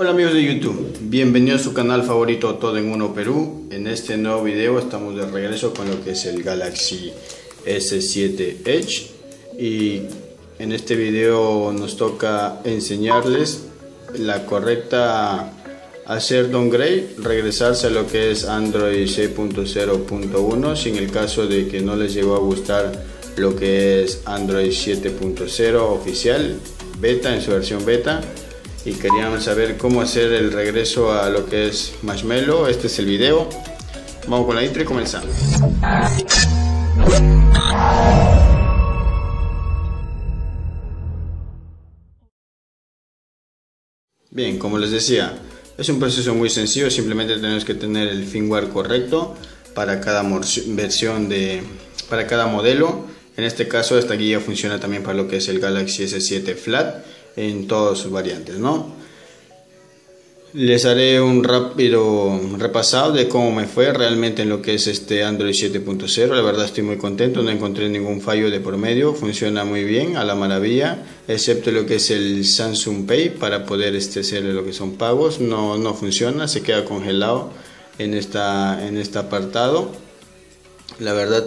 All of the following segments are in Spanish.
Hola amigos de YouTube, bienvenidos a su canal favorito Todo en Uno Perú. En este nuevo video estamos de regreso con lo que es el Galaxy S7 Edge y en este video nos toca enseñarles la correcta hacer downgrade, regresarse a lo que es Android 6.0.1 si en el caso de que no les llegó a gustar lo que es Android 7.0 oficial, beta, en su versión beta, y querían saber cómo hacer el regreso a lo que es Marshmallow. Este es el video, vamos con la intro y comenzamos. Bien, como les decía, es un proceso muy sencillo, simplemente tenemos que tener el firmware correcto para cada versión para cada modelo. En este caso esta guía funciona también para lo que es el Galaxy S7 Flat en todas sus variantes, ¿no? Les haré un rápido repasado de cómo me fue realmente en lo que es este Android 7.0. La verdad estoy muy contento, no encontré ningún fallo de por medio, funciona muy bien, a la maravilla, excepto lo que es el Samsung Pay para poder hacer lo que son pagos. No funciona, se queda congelado en este apartado. La verdad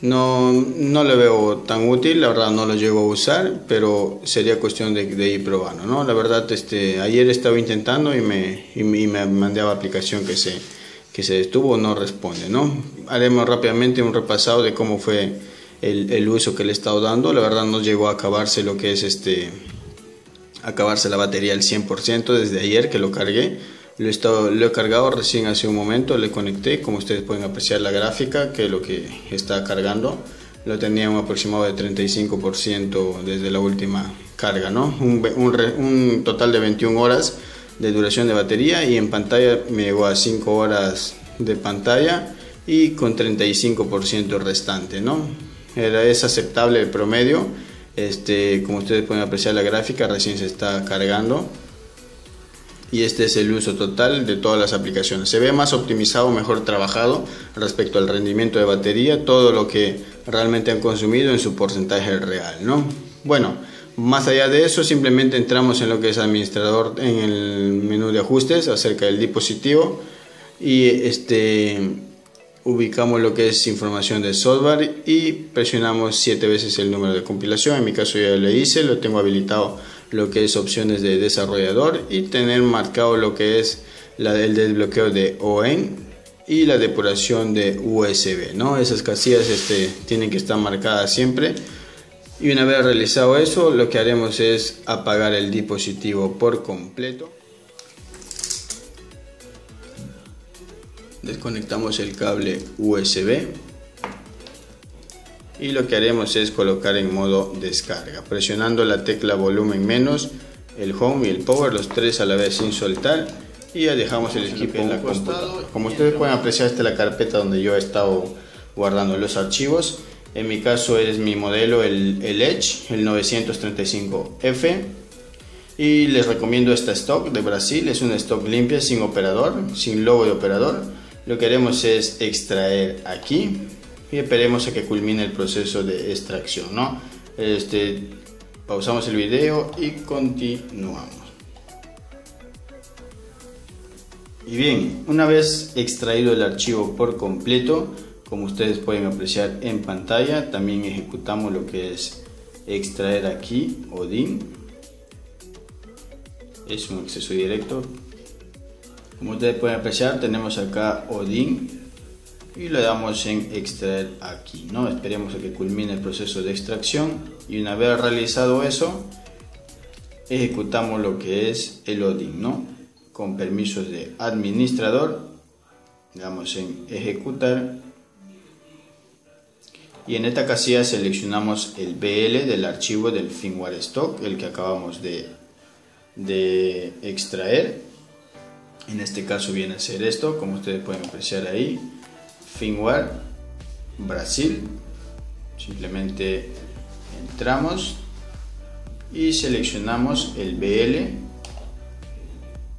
no lo veo tan útil, la verdad no lo llego a usar, pero sería cuestión de ir probando, ¿no? La verdad ayer estaba intentando y me mandaba aplicación que se detuvo, no responde, ¿no? Haremos rápidamente un repasado de cómo fue el uso que le he estado dando. La verdad no llegó a acabarse lo que es acabarse la batería al 100% desde ayer que lo cargué. Lo he cargado recién hace un momento, le conecté, como ustedes pueden apreciar la gráfica, que es lo que está cargando. Lo tenía un aproximado de 35% desde la última carga, ¿no? Un total de 21 horas de duración de batería, y en pantalla me llegó a 5 horas de pantalla y con 35% restante, ¿no? Es aceptable el promedio, como ustedes pueden apreciar la gráfica, recién se está cargando. Y este es el uso total de todas las aplicaciones. Se ve más optimizado, mejor trabajado respecto al rendimiento de batería, todo lo que realmente han consumido en su porcentaje real, ¿no? Bueno, más allá de eso, simplemente entramos en lo que es administrador, en el menú de ajustes acerca del dispositivo, y ubicamos lo que es información de software y presionamos 7 veces el número de compilación. En mi caso ya lo hice, lo tengo habilitado lo que es opciones de desarrollador y tener marcado lo que es el desbloqueo de OEM y la depuración de USB, ¿no? Esas casillas tienen que estar marcadas siempre, y una vez realizado eso lo que haremos es apagar el dispositivo por completo. Desconectamos el cable USB y lo que haremos es colocar en modo descarga, presionando la tecla volumen menos, el home y el power, los tres a la vez sin soltar, y ya dejamos el equipo en la computadora. Como ustedes pueden apreciar, esta es la carpeta donde yo he estado guardando los archivos. En mi caso es mi modelo, el Edge, el 935F, y les recomiendo esta stock de Brasil, es una stock limpia, sin operador, sin logo de operador. Lo que haremos es extraer aquí y esperemos a que culmine el proceso de extracción, ¿no? Pausamos el video y continuamos. Y bien, una vez extraído el archivo por completo, como ustedes pueden apreciar en pantalla, también ejecutamos lo que es extraer aquí Odin. Es un acceso directo. Como ustedes pueden apreciar, tenemos acá Odin y le damos en extraer aquí, ¿no? Esperemos a que culmine el proceso de extracción, y una vez realizado eso ejecutamos lo que es el Odin, ¿no? Con permisos de administrador le damos en ejecutar, y en esta casilla seleccionamos el BL del archivo del firmware stock, el que acabamos de extraer. En este caso viene a ser esto, como ustedes pueden apreciar ahí, firmware Brasil. Simplemente entramos y seleccionamos el BL,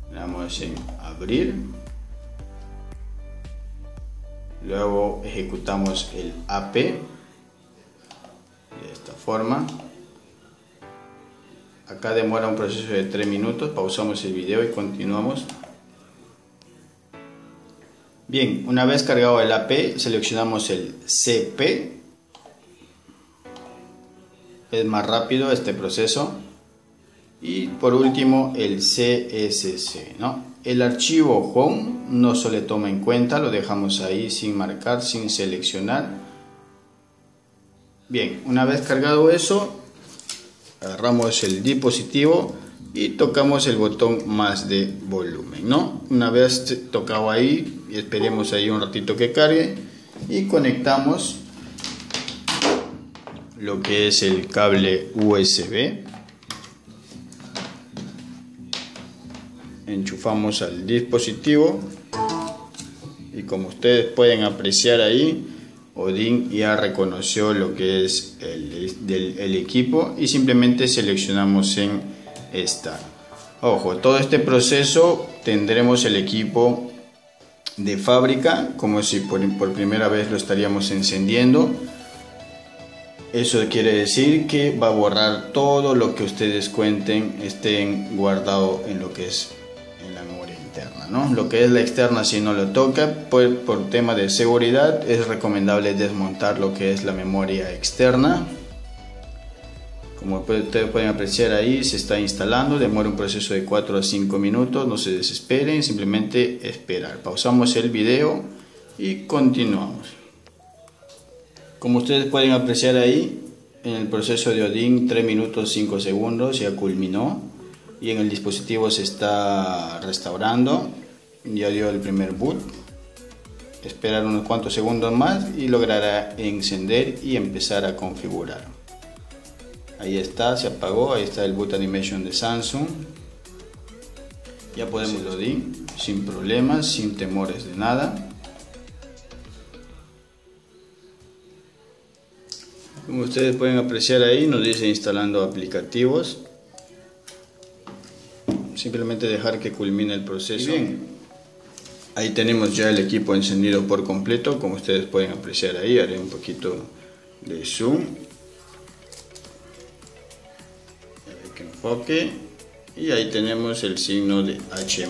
le damos en abrir, luego ejecutamos el AP de esta forma, Acá demora un proceso de 3 minutos, pausamos el video y continuamos. Bien, una vez cargado el AP, seleccionamos el CP. Es más rápido este proceso. Y por último el CSC, ¿no? El archivo home no se le toma en cuenta, lo dejamos ahí sin marcar, sin seleccionar. Bien, una vez cargado eso, agarramos el dispositivo y tocamos el botón más de volumen, ¿no? Una vez tocado ahí, esperemos ahí un ratito que cargue y conectamos lo que es el cable USB. Enchufamos al dispositivo y como ustedes pueden apreciar ahí, Odin ya reconoció lo que es el equipo y simplemente seleccionamos en esta. Ojo, todo este proceso tendremos el equipo de fábrica como si por primera vez lo estaríamos encendiendo. Eso quiere decir que va a borrar todo lo que ustedes cuenten, estén guardado en lo que es la memoria interna, ¿no? Lo que es la externa si no lo toca, pues por tema de seguridad es recomendable desmontar lo que es la memoria externa. Como ustedes pueden apreciar ahí, se está instalando, demora un proceso de 4 a 5 minutos, no se desesperen, simplemente esperar. Pausamos el video y continuamos. Como ustedes pueden apreciar ahí, en el proceso de Odin 3 minutos 5 segundos ya culminó. Y en el dispositivo se está restaurando, ya dio el primer boot. Esperar unos cuantos segundos más y logrará encender y empezar a configurar. Ahí está, se apagó, ahí está el boot animation de Samsung. Ya podemos Odin sin problemas, sin temores de nada. Como ustedes pueden apreciar ahí, nos dice instalando aplicativos. Simplemente dejar que culmine el proceso. Bien, ahí tenemos ya el equipo encendido por completo, como ustedes pueden apreciar ahí. Haré un poquito de zoom, que enfoque, y ahí tenemos el signo de H+.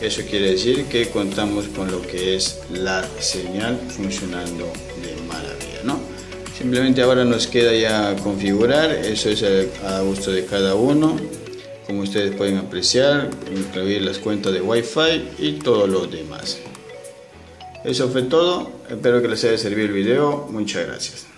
Eso quiere decir que contamos con lo que es la señal funcionando de maravilla, ¿no? Simplemente ahora nos queda ya configurar, eso es a gusto de cada uno. Como ustedes pueden apreciar, incluir las cuentas de Wi-Fi y todo lo demás. Eso fue todo, espero que les haya servido el video, muchas gracias.